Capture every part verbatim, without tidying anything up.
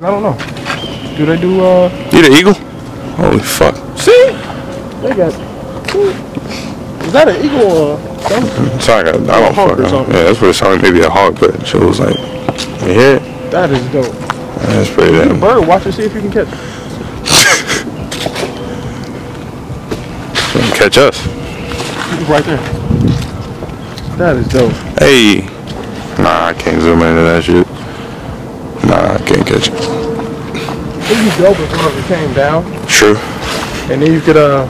I don't know. Do they do, uh... You the eagle? Holy fuck. See? They got... Is that an eagle or something? Sorry, I don't fuck. Hawk or something. Yeah, that's what it sounded. Maybe a hawk, but it was like... You hear it? That is dope. That's pretty damn... You bird, watch and see if you can catch it. You can catch us. Right there. That is dope. Hey. Nah, I can't zoom into that shit. Nah, I can't catch it. It'd be dope if one of them came down. Sure. And then you could, uh,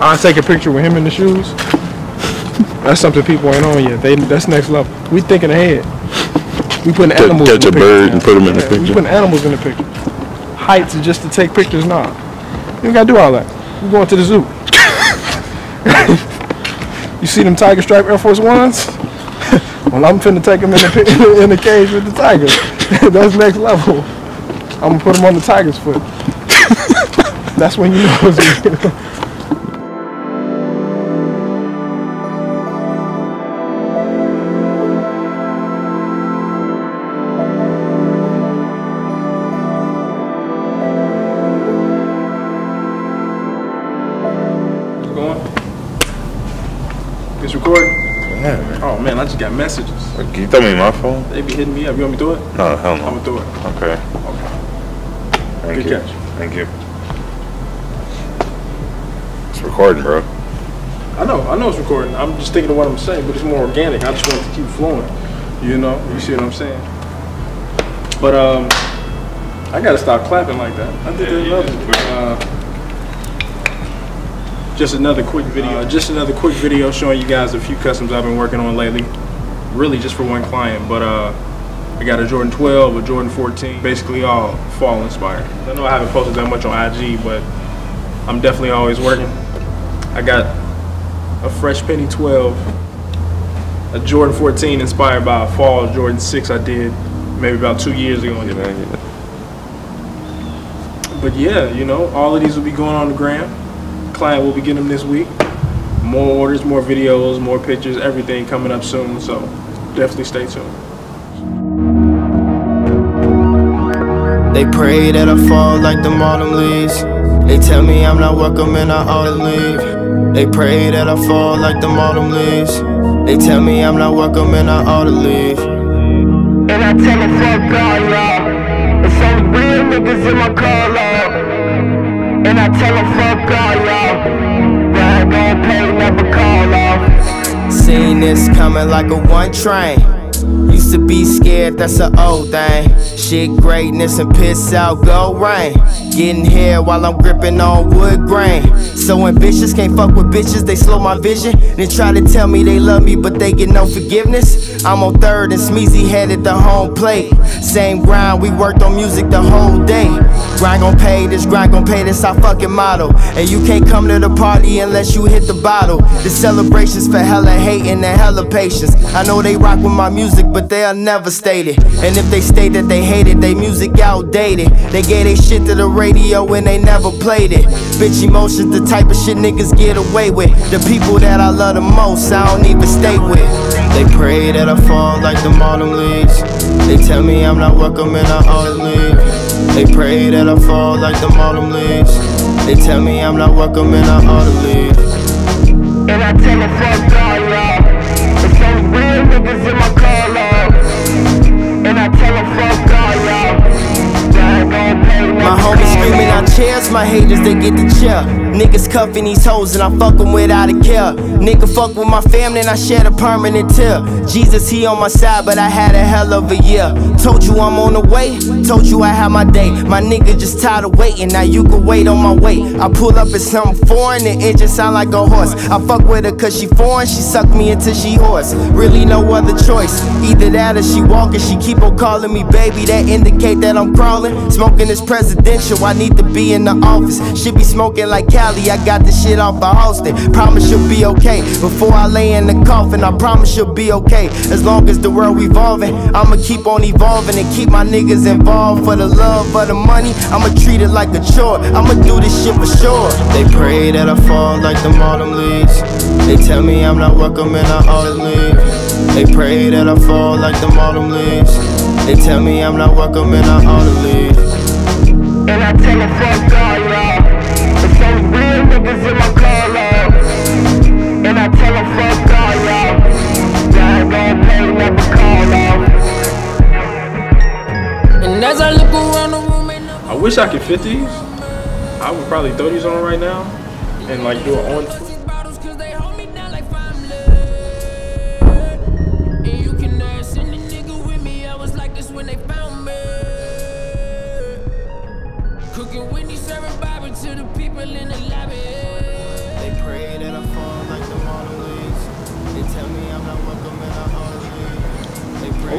I'll take a picture with him in the shoes. That's something people ain't on yet. They, that's next level. We thinking ahead. We putting animals catch in the picture. Catch a bird now. And put them in yeah, the picture. We putting animals in the picture. Heights just to take pictures? Nah. You ain't gotta do all that. We going to the zoo. You see them Tiger Stripe Air Force Ones? Well, I'm finna take them in the, in the cage with the tigers. That's next level. I'm gonna put him on the tiger's foot. That's when you know it's real. It's recording? Yeah. Oh man, I just got messages. Can you throw me my phone? They be hitting me up. You want me to do it? No, hell no. I'm gonna do it. Okay. Okay. Thank Good you. catch. Thank you. It's recording, bro. I know. I know it's recording. I'm just thinking of what I'm saying, but it's more organic. I just want it to keep flowing. You know? You see what I'm saying? But um, I gotta stop clapping like that. I did yeah, that love it. Just another quick video. Uh, just another quick video showing you guys a few customs I've been working on lately. Really just for one client, but uh, I got a Jordan twelve, a Jordan fourteen, basically all fall inspired. I know I haven't posted that much on I G, but I'm definitely always working. I got a Fresh Penny twelve, a Jordan fourteen inspired by a fall Jordan six I did maybe about two years ago. Yeah, yeah. But yeah, you know, all of these will be going on the gram. Client will be getting them this week. More orders, more videos, more pictures, everything coming up soon, so definitely stay tuned. They pray that I fall like the autumn leaves. They tell me I'm not welcome and I ought to leave. They pray that I fall like the autumn leaves. They tell me I'm not welcome and I ought to leave. And I tell the fuck God, y'all. It's some real niggas in my car, y'all. And I tell them fuck all y'all, y'all gon' pay, never call off. Seen this coming like a one train. Used to be scared, that's an old thing. Shit greatness and piss out, go rain. Getting here while I'm gripping on wood grain. So ambitious, can't fuck with bitches, they slow my vision. Then try to tell me they love me, but they get no forgiveness. I'm on third and Smeezy headed to home plate. Same grind, we worked on music the whole day. Grind gon' pay this, grind gon' pay this, our fucking motto. And you can't come to the party unless you hit the bottle. The celebrations for hella hating and hella patience. I know they rock with my music, but they'll never state it. And if they state that they hate it, they music outdated. They gave they shit to the radio and they never played it. Bitch emotions, the type of shit niggas get away with. The people that I love the most, I don't even stay with. They pray that I fall like the autumn leaves. They tell me I'm not welcome and I ought to leave. They pray that I fall like the autumn leaves. They tell me I'm not welcome and I ought to leave. And I tell the fuck God, y'all. It's those real niggas in my car, y'all. And I tell the fuck God, y'all. My homies screaming out chairs, my haters they get the chair. Niggas cuffing these hoes and I fuck them without a care. Nigga fuck with my family and I shed a permanent tear. Jesus he on my side but I had a hell of a year. Told you I'm on the way, told you I had my day. My nigga just tired of waiting, now you can wait on my way. I pull up at something foreign, the engine sound like a horse. I fuck with her cause she foreign, she suck me until she hoarse. Really no other choice, either that or she walking. She keep on calling me baby, that indicate that I'm crawling. Smoking this present presidential, I need to be in the office. Should be smoking like Cali, I got this shit off by Austin. Promise you'll be okay. Before I lay in the coffin, I promise you'll be okay. As long as the world revolving, I'ma keep on evolving and keep my niggas involved. For the love, for the money, I'ma treat it like a chore. I'ma do this shit for sure. They pray that I fall like the autumn leaves. They tell me I'm not welcome and I ought to leave. They pray that I fall like the autumn leaves. They tell me I'm not welcome and I ought to leave. I look around the room, I wish I could fit these. I would probably throw these on right now and like do it on.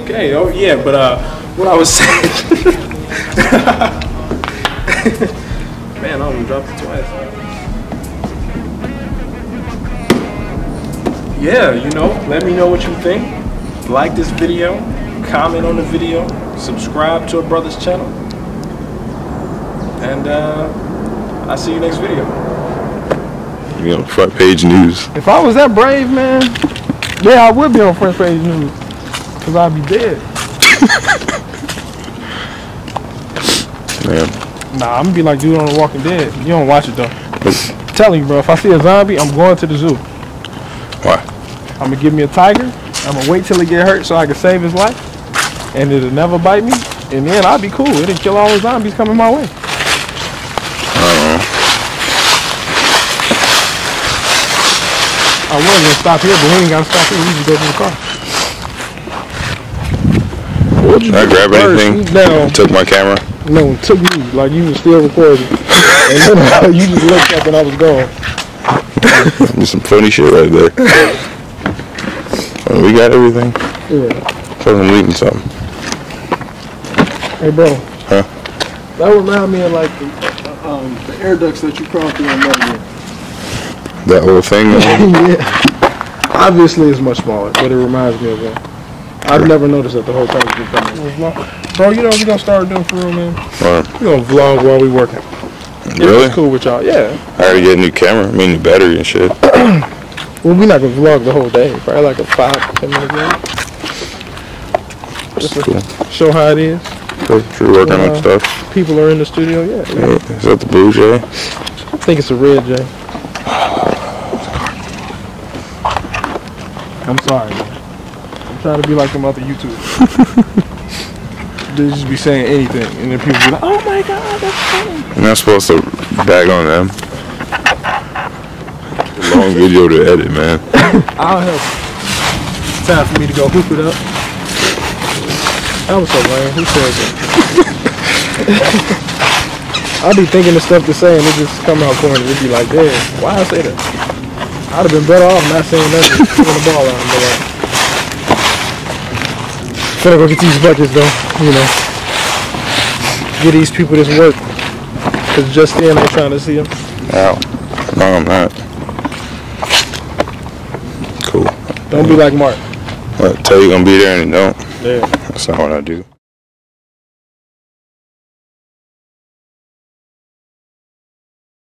Okay, oh yeah, but uh, what I was saying, man, I almost dropped it twice. Yeah, you know, let me know what you think. Like this video, comment on the video, subscribe to a brother's channel, and uh, I'll see you next video. You on front page news? If I was that brave, man, yeah, I would be on front page news. Cause I'd be dead. Man. Nah, I'm gonna be like dude on The Walking Dead. You don't watch it though. I'm telling you, bro, if I see a zombie, I'm going to the zoo. Why? I'm gonna give me a tiger. I'm gonna wait till he get hurt so I can save his life, and it'll never bite me. And then I'll be cool. It'll kill all the zombies coming my way. Uh-huh. I was gonna stop here, but we ain't gotta stop here. We just go to the car. Did I grab anything? No. Took my camera? No, took me. Like you were still recording. And then uh, you just looked up and I was gone. That's some funny shit right there. Well, we got everything? Yeah. So I'm eating something. Hey, bro. Huh? That remind me of like the, uh, um, the air ducts that you crawled through on that year. That whole thing? Yeah. Obviously, it's much smaller, but it reminds me of that. I've never noticed that the whole time we've been coming. Bro, you know what we're going to start doing for real, man? What? We're going to vlog while we working. Really? It's cool with y'all, yeah. I already got a new camera, I mean, new battery and shit. Well, we're not going to vlog the whole day. Probably like a five, ten minute vlog. Just cool. Show how it is. We're working uh, on stuff. People are in the studio, yeah. yeah. Is that the blue Jay? I think it's a red Jay. I'm sorry, man. Try to be like them other YouTubers. They just be saying anything, and then people be like, "Oh my God, that's funny." You're not supposed to bag on them. It's a long video to edit, man. I'll help you. It's time for me to go hoop it up. That was so lame. Who says that? I'll be thinking the stuff to say, and it just come out corny. It'd be like, "Damn, why I say that?" I'd have been better off not saying nothing. Throwing the ball out. I'm gonna go get these buckets though, you know. Get these people this work. Cause just then I'm trying to see them. Ow. No, I'm not. Cool. Don't be like Mark. What, tell you gonna be there and you don't? Yeah. That's not what I do.